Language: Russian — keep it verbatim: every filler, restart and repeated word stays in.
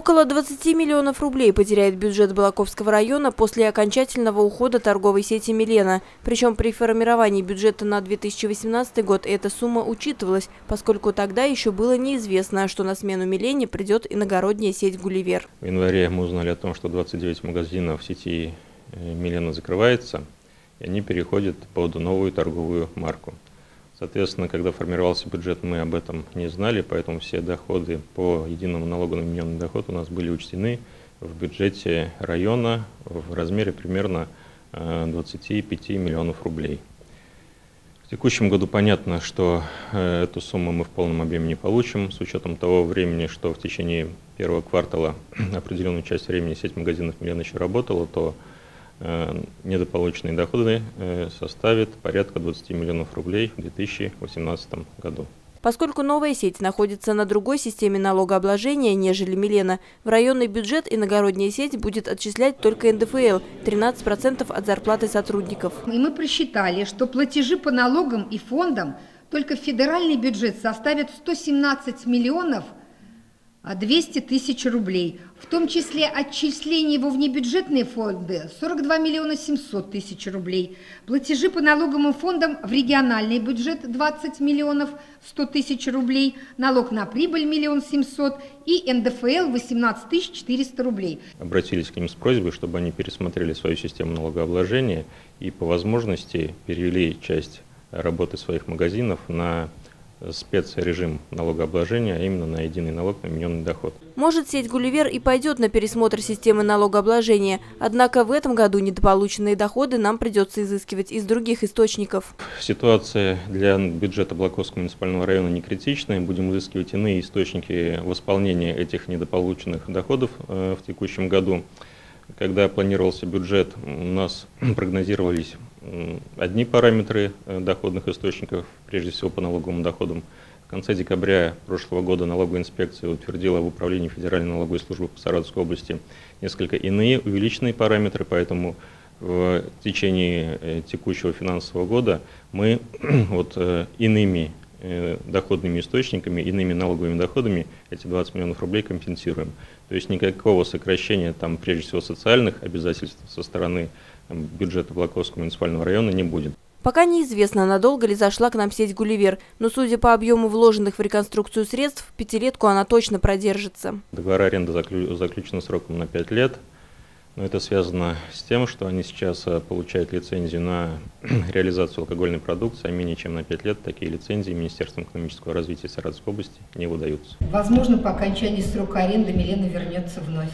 Около двадцати миллионов рублей потеряет бюджет Балаковского района после окончательного ухода торговой сети «Милена». Причем при формировании бюджета на две тысячи восемнадцатый год эта сумма учитывалась, поскольку тогда еще было неизвестно, что на смену «Милене» придет иногородняя сеть «Гулливер». В январе мы узнали о том, что двадцать девять магазинов сети «Милена» закрывается, и они переходят под новую торговую марку. Соответственно, когда формировался бюджет, мы об этом не знали, поэтому все доходы по единому налогу на минимальный доход у нас были учтены в бюджете района в размере примерно двадцати пяти миллионов рублей. В текущем году понятно, что эту сумму мы в полном объеме не получим, с учетом того времени, что в течение первого квартала определенную часть времени сеть магазинов «Милена» еще работала, то недополученные доходы составят порядка двадцати миллионов рублей в две тысячи восемнадцатом году. Поскольку новая сеть находится на другой системе налогообложения, нежели «Милена», в районный бюджет иногородняя сеть будет отчислять только эн дэ эф эл – тринадцать процентов от зарплаты сотрудников. И мы просчитали, что платежи по налогам и фондам только в федеральный бюджет составят сто семнадцать миллионов двести тысяч рублей, в том числе отчисления его внебюджетные фонды сорок два миллиона семьсот тысяч рублей, платежи по налоговым фондам в региональный бюджет двадцать миллионов сто тысяч рублей, налог на прибыль один миллион семьсот и эн дэ эф эл восемнадцать тысяч четыреста рублей. Обратились к ним с просьбой, чтобы они пересмотрели свою систему налогообложения и по возможности перевели часть работы своих магазинов на спецрежим налогообложения, а именно на единый налог на минимальный доход. Может, сеть «Гулливер» и пойдет на пересмотр системы налогообложения, однако в этом году недополученные доходы нам придется изыскивать из других источников. Ситуация для бюджета Балаковского муниципального района не критичная. Будем изыскивать иные источники восполнения этих недополученных доходов в текущем году. Когда планировался бюджет, у нас прогнозировались одни параметры доходных источников, прежде всего по налоговым доходам. В конце декабря прошлого года налоговая инспекция утвердила в управлении Федеральной налоговой службы по Саратовской области несколько иные увеличенные параметры, поэтому в течение текущего финансового года мы вот иными доходными источниками, иными налоговыми доходами эти двадцать миллионов рублей компенсируем. То есть никакого сокращения, там, прежде всего, социальных обязательств со стороны там, бюджета Балаковского муниципального района не будет. Пока неизвестно, надолго ли зашла к нам сеть «Гулливер», но, судя по объему вложенных в реконструкцию средств, в пятилетку она точно продержится. Договор аренды заключен сроком на пять лет. Но это связано с тем, что они сейчас получают лицензию на реализацию алкогольной продукции, а менее чем на пять лет такие лицензии Министерством экономического развития Саратовской области не выдаются. Возможно, по окончании срока аренды «Милена» вернется вновь.